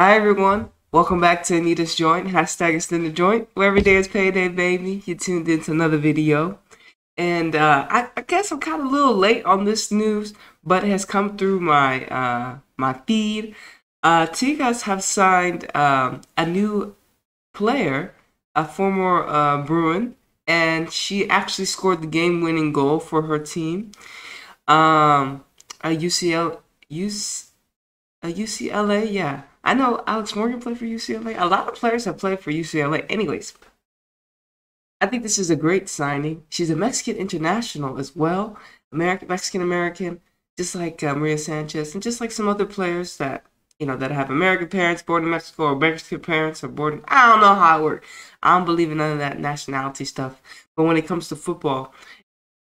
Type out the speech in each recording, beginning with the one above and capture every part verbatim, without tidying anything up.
Hi everyone, welcome back to Anita's Joint, hashtag extend the joint, where every day is payday, baby. You tuned in to another video. And uh, I, I guess I'm kind of a little late on this news, but it has come through my, uh, my feed. Uh, Tigres have signed um, a new player, a former uh, Bruin, and she actually scored the game-winning goal for her team. Um, a U C L A, U C, a U C L A, yeah. I know Alex Morgan played for U C L A. A lot of players have played for U C L A. Anyways, I think this is a great signing. She's a Mexican international as well, American, Mexican-American, just like uh, Maria Sanchez, and just like some other players that, you know, that have American parents born in Mexico or Mexican parents are born in, I don't know how it works. I don't believe in none of that nationality stuff. But when it comes to football,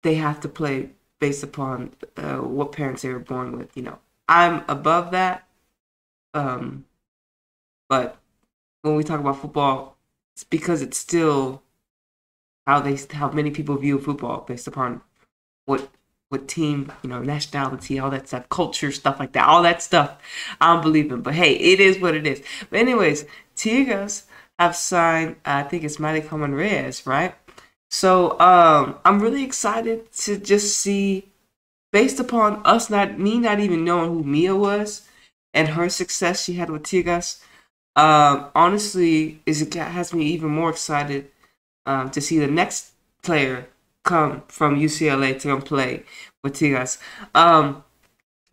they have to play based upon uh, what parents they were born with, you know. I'm above that. Um, but when we talk about football, it's because it's still how they how many people view football based upon what what team, you know, nationality, all that stuff, culture, stuff like that, all that stuff. I don't believe in, but hey, it is what it is. But anyways, Tigres have signed, I think it's Maricarmen Reyes, right? So um, I'm really excited to just see, based upon us not me not even knowing who Mia was. And her success she had with Tigres, um, honestly, is it has me even more excited um, to see the next player come from U C L A to come play with Tigres. Um,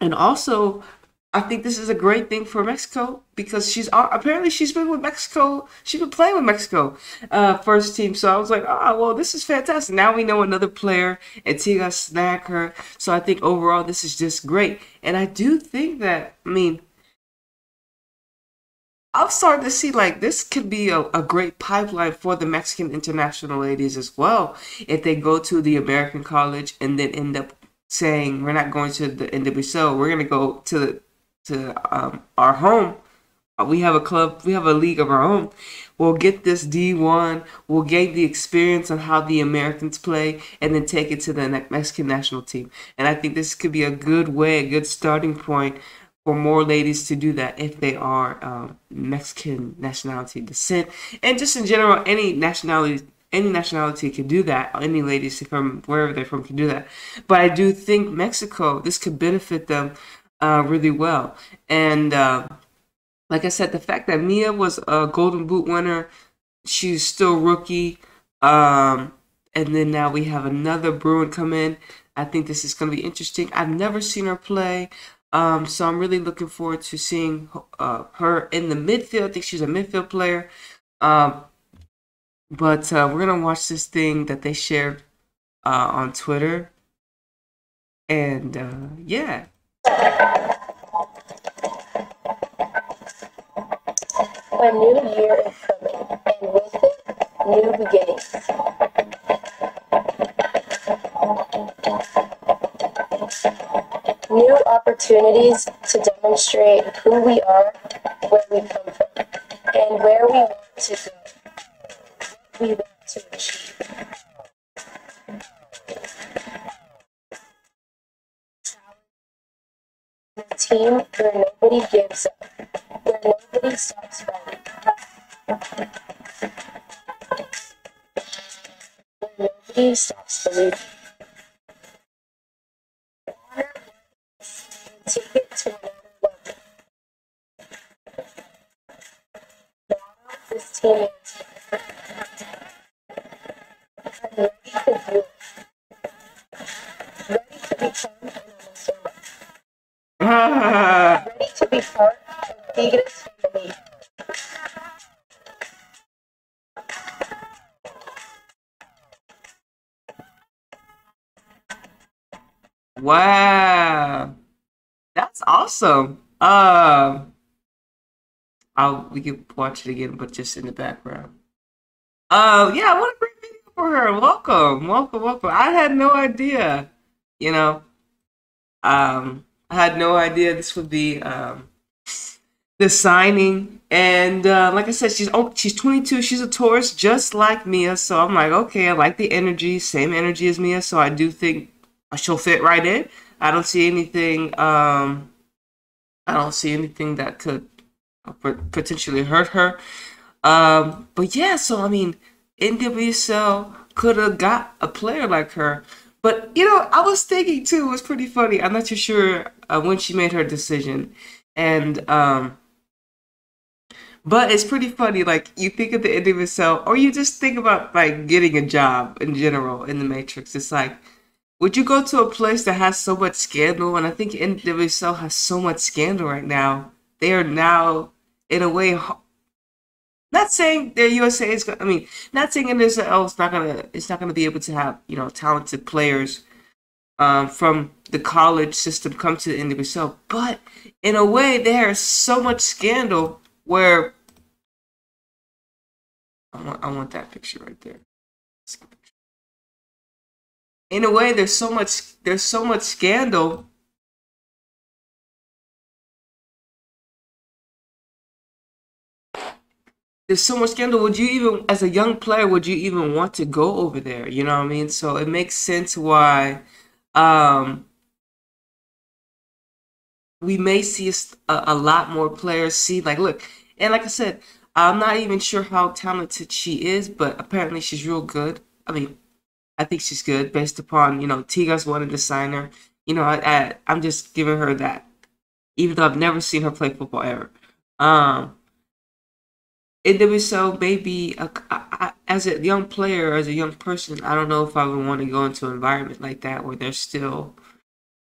and also, I think this is a great thing for Mexico because she's uh, apparently she's been with Mexico. She's been playing with Mexico uh, first team. So I was like, oh, well, this is fantastic. Now we know another player, and Tigres snagged her. So I think overall this is just great. And I do think that, I mean, I'm starting to see like this could be a, a great pipeline for the Mexican international ladies as well if they go to the American college and then end up saying we're not going to the N W S L, we're going to go to the, to um, our home. We have a club, we have a league of our own. We'll get this D one, we'll gain the experience on how the Americans play and then take it to the Mexican national team. And I think this could be a good way, a good starting point for more ladies to do that if they are um, Mexican nationality descent, and just in general, any nationality, any nationality can do that. Any ladies from wherever they're from can do that. But I do think Mexico, this could benefit them uh, really well. And uh, like I said, the fact that Mia was a Golden Boot winner, she's still rookie, um, and then now we have another Bruin come in. I think this is going to be interesting. I've never seen her play. Um, so I'm really looking forward to seeing uh, her in the midfield. I think she's a midfield player. Um, but uh, we're going to watch this thing that they shared uh, on Twitter. And uh, yeah. A new year is coming, and with it, new beginnings. New opportunities to demonstrate who we are, where we come from, and where we want to go, what we want to achieve. The team where nobody gives up, where nobody stops fighting, where nobody stops believing. Take it to another level. Now this team is ready to do it. Ready to become an almost ready to be part of Tigres Femenil. Wow. That's awesome. Uh, I'll we can watch it again, but just in the background. Uh, yeah, what a great video for her. Welcome, welcome, welcome. I had no idea, you know. Um, I had no idea this would be um the signing. And uh, like I said, she's oh, she's twenty-two. She's a Taurus, just like Mia. So I'm like, okay, I like the energy, same energy as Mia. So I do think she'll fit right in. I don't see anything, um, I don't see anything that could potentially hurt her. Um, but yeah, so I mean, N W S L could have got a player like her. But, you know, I was thinking too, it was pretty funny. I'm not too sure uh, when she made her decision. And, um, but it's pretty funny, like, you think of the N W S L, or you just think about, like, getting a job in general in the Matrix. It's like, would you go to a place that has so much scandal? And I think N W S L has so much scandal right now. They are now, in a way, not saying the U S A is going. I mean, not saying N W S L is not gonna. It's not gonna be able to have, you know, talented players um, from the college system come to the N W S L. But in a way, there is so much scandal where. I want. I want that picture right there. In a way, there's so much. There's so much scandal. There's so much scandal. Would you even, as a young player, would you even want to go over there? You know what I mean? So it makes sense why um, we may see a, a lot more players see, like, look, and like I said, I'm not even sure how talented she is, but apparently she's real good. I mean, I think she's good based upon, you know, Tigres wanted to sign her. You know, I, I, I'm just giving her that, even though I've never seen her play football ever. Um, N W S L may be, a, I, as a young player, as a young person, I don't know if I would want to go into an environment like that where they're still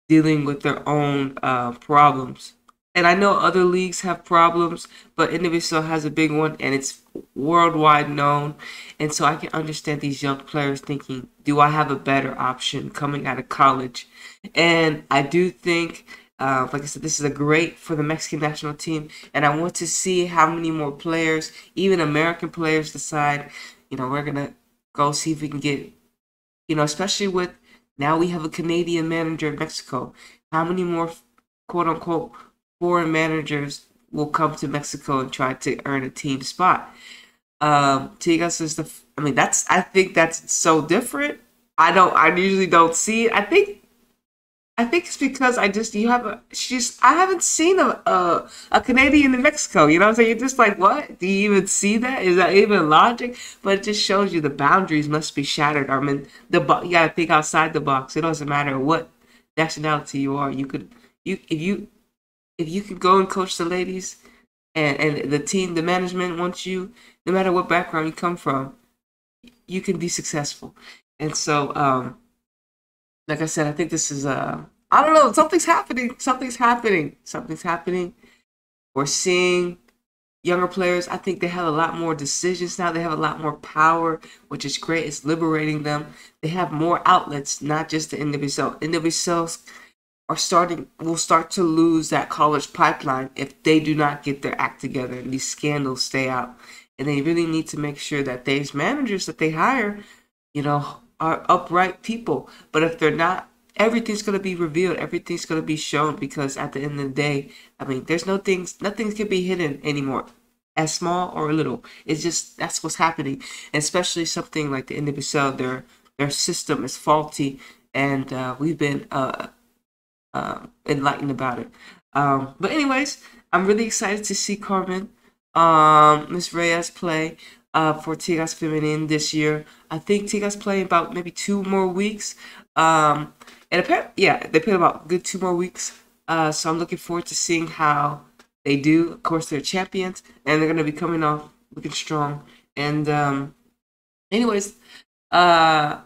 dealing with their own uh, problems. And I know other leagues have problems, but N W S L has a big one, and it's worldwide known. And so I can understand these young players thinking, do I have a better option coming out of college? And I do think... Uh, like I said, this is a great for the Mexican national team, and I want to see how many more players, even American players, decide, you know, we're going to go see if we can get, you know, especially with now we have a Canadian manager in Mexico. How many more, quote-unquote, foreign managers will come to Mexico and try to earn a team spot? Um, Tigres is the, I mean, that's, I think that's so different. I don't, I usually don't see it. I think I think it's because I just, you have a, she's, I haven't seen a, a, a Canadian in Mexico, you know what I'm saying? You're just like, what? Do you even see that? Is that even logic? But it just shows you the boundaries must be shattered. I mean, the bo you gotta think outside the box. It doesn't matter what nationality you are. You could, you, if you, if you could go and coach the ladies and, and the team, the management wants you, no matter what background you come from, you can be successful. And so, um, like I said, I think this is, uh, I don't know, something's happening, something's happening, something's happening. We're seeing younger players. I think they have a lot more decisions now. They have a lot more power, which is great. It's liberating them. They have more outlets, not just the N W S L. N W S Ls are starting, will start to lose that college pipeline if they do not get their act together and these scandals stay out. And they really need to make sure that these managers that they hire, you know, are upright people. But if they're not, everything's going to be revealed, everything's going to be shown, because at the end of the day, I mean, there's no things, nothing can be hidden anymore, as small or little. It's just, that's what's happening. And especially something like the N W S L, their their system is faulty, and uh, we've been uh, uh, enlightened about it. Um, but anyways, I'm really excited to see Carmen, um, Miss Reyes play. Uh, for Tigres Femenil this year. I think Tigres play about maybe two more weeks. Um, and apparently, yeah, they play about a good two more weeks. Uh, so I'm looking forward to seeing how they do. Of course, they're champions, and they're going to be coming off looking strong. And um, anyways, uh,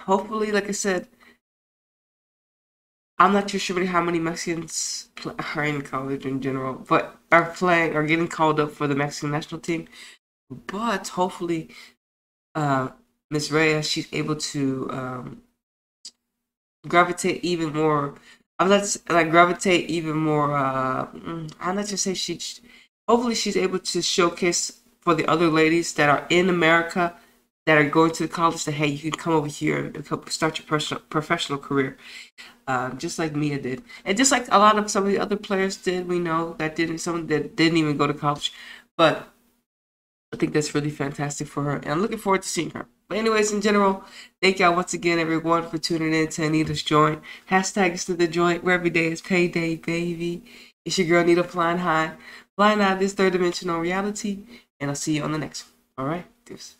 hopefully, like I said, I'm not too sure how many Mexicans are in college in general, but are playing or getting called up for the Mexican national team. But hopefully, uh, Miss Reyes, she's able to um, gravitate even more. I'm not like gravitate even more. Uh, I'm not just say she. Hopefully, she's able to showcase for the other ladies that are in America that are going to the college that, hey, you can come over here and start your personal professional career. Uh, just like Mia did, and just like a lot of some of the other players did, we know that didn't some that didn't even go to college, but I think that's really fantastic for her, and I'm looking forward to seeing her. But anyways, in general, thank y'all once again, everyone, for tuning in to Anita's Joint. Hashtag is to the joint, where every day is payday, baby. It's your girl, Anita Flying High. Flying High, this third dimensional reality. And I'll see you on the next one. All right. Deuce.